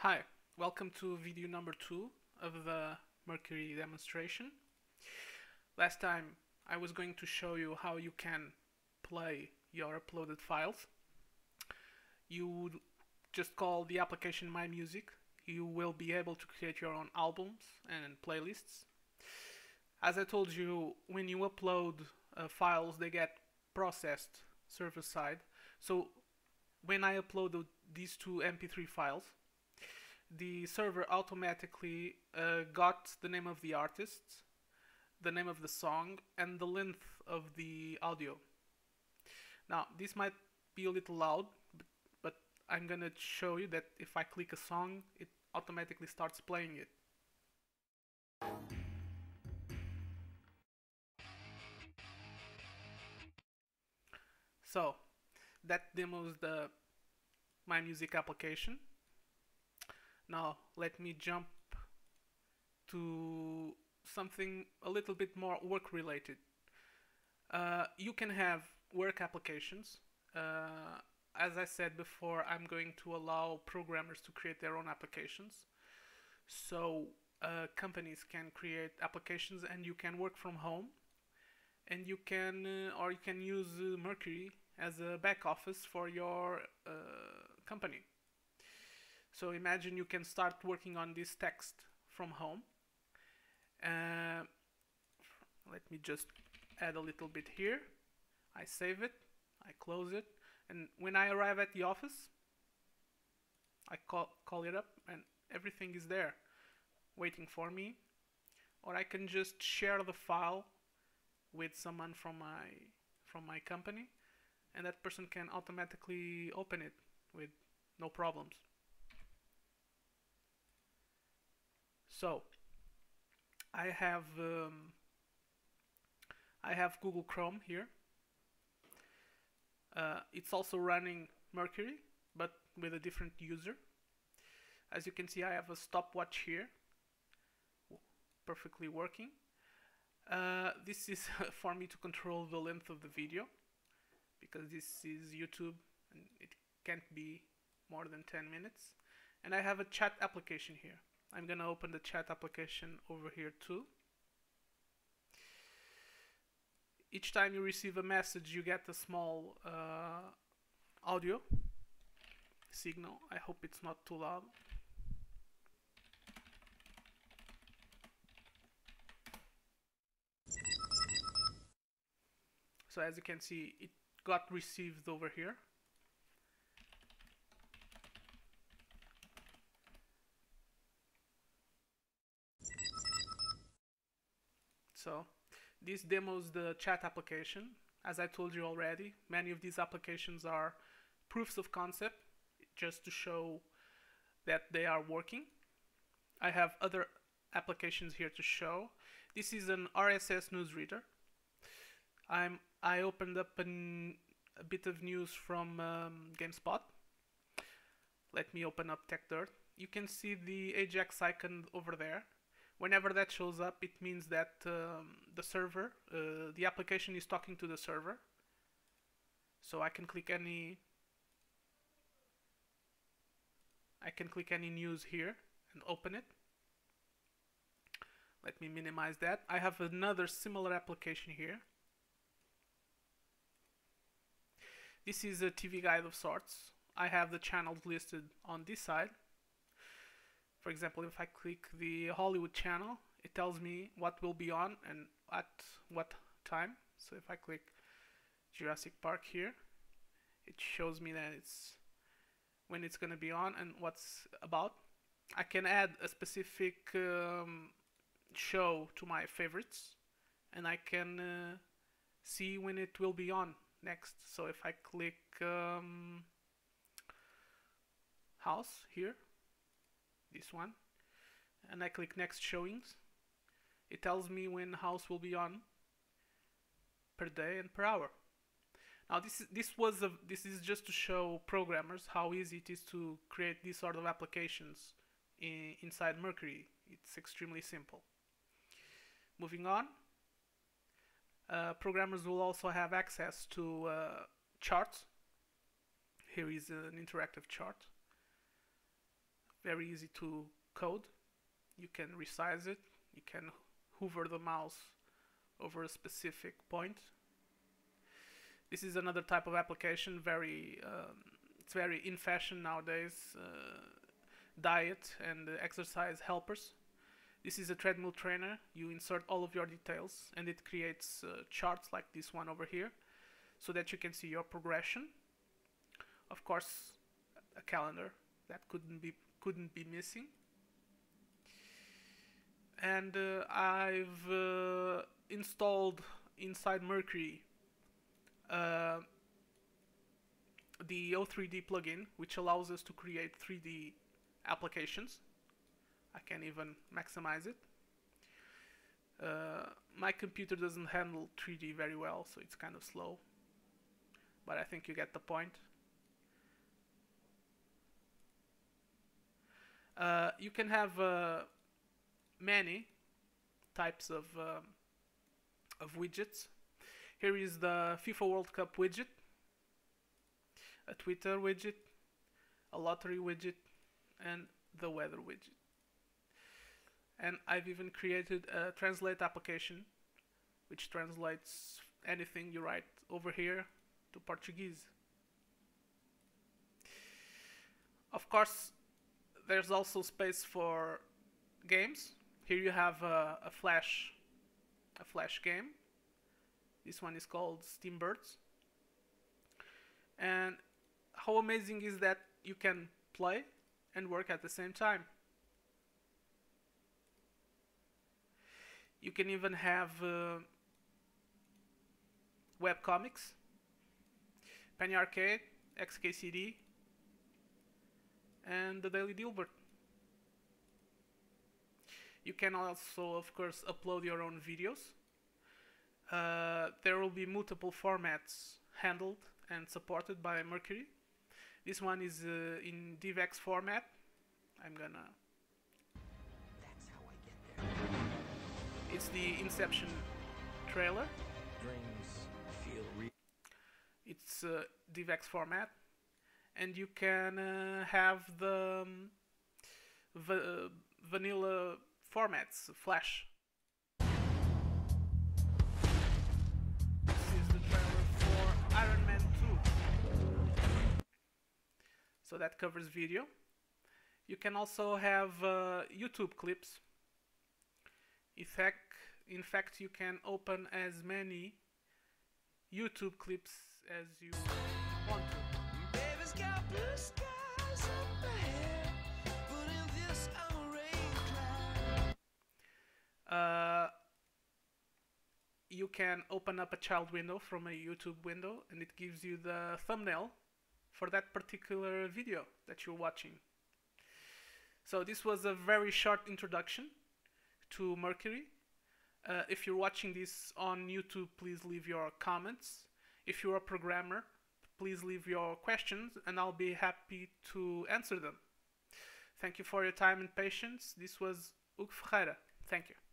Hi, welcome to video number 2 of the Mercury demonstration. Last time I was going to show you how you can play your uploaded files. You would just call the application MyMusic. You will be able to create your own albums and playlists. As I told you, when you upload files, they get processed server-side. So when I uploaded these 2 MP3 files, the server automatically got the name of the artist, the name of the song, and the length of the audio. Now, this might be a little loud, but I'm gonna show you that if I click a song, it automatically starts playing it. So, that demos the MyMusic application. Now, let me jump to something a little bit more work-related. You can have work applications. As I said before, I'm going to allow programmers to create their own applications. So companies can create applications, and you can work from home, and you can or you can use Mercury as a back office for your company. So imagine you can start working on this text from home. Let me just add a little bit here. I save it, I close it, and when I arrive at the office, I call it up and everything is there waiting for me. Or I can just share the file with someone from my company, and that person can automatically open it with no problems. So, I have Google Chrome here. It's also running Mercury, but with a different user. As you can see, I have a stopwatch here, perfectly working. This is for me to control the length of the video, because this is YouTube and it can't be more than 10 minutes. And I have a chat application here. I'm gonna open the chat application over here too. Each time you receive a message, you get a small audio signal. I hope it's not too loud. So as you can see, it got received over here. So this demos the chat application. As I told you already, many of these applications are proofs of concept, just to show that they are working. I have other applications here to show. This is an RSS newsreader. I opened up a bit of news from GameSpot. Let me open up TechDirt. You can see the Ajax icon over there. Whenever that shows up, it means that the application is talking to the server. So I can click any news here and open it. Let me minimize that. I have another similar application here. This is a TV guide of sorts. I have the channels listed on this side. For example, if I click the Hollywood channel, it tells me what will be on and at what time. So if I click Jurassic Park here, it shows me that it's when it's going to be on and what's about. I can add a specific show to my favorites, and I can see when it will be on next. So if I click House here, this one, and I click next showings, it tells me when House will be on per day and per hour. Now this is just to show programmers how easy it is to create these sort of applications inside Mercury. It's extremely simple. Moving on, programmers will also have access to charts. Here is an interactive chart. very easy to code. You can resize it, you can hover the mouse over a specific point. This is another type of application, it's very in fashion nowadays, diet and exercise helpers. This is a treadmill trainer. You insert all of your details and it creates charts like this one over here so that you can see your progression. Of course, a calendar that couldn't be missing. And I've installed inside Mercury the O3D plugin, which allows us to create 3D applications. I can even maximize it. My computer doesn't handle 3D very well, so it's kind of slow, but I think you get the point. You can have many types of widgets. Here is the FIFA World Cup widget, a Twitter widget, a lottery widget, and the weather widget. And I've even created a translate application, which translates anything you write over here to Portuguese. Of course, there's also space for games. Here you have a Flash game. This one is called Steambirds. And how amazing is that you can play and work at the same time. You can even have web comics, Penny Arcade, XKCD, and the Daily Dilbert. You can also, of course, upload your own videos. There will be multiple formats handled and supported by Mercury. This one is in DivX format. That's how I get there. It's the Inception trailer. Dreams feel real. It's DivX format, and you can have the vanilla formats, Flash. This is the trailer for Iron Man 2. So that covers video. You can also have YouTube clips. In fact, you can open as many YouTube clips as you want to. You can open up a child window from a YouTube window, and it gives you the thumbnail for that particular video that you're watching. So this was a very short introduction to Mercury. If you're watching this on YouTube, please leave your comments. If you're a programmer, please leave your questions and I'll be happy to answer them. Thank you for your time and patience. This was Hugo Ferreira. Thank you.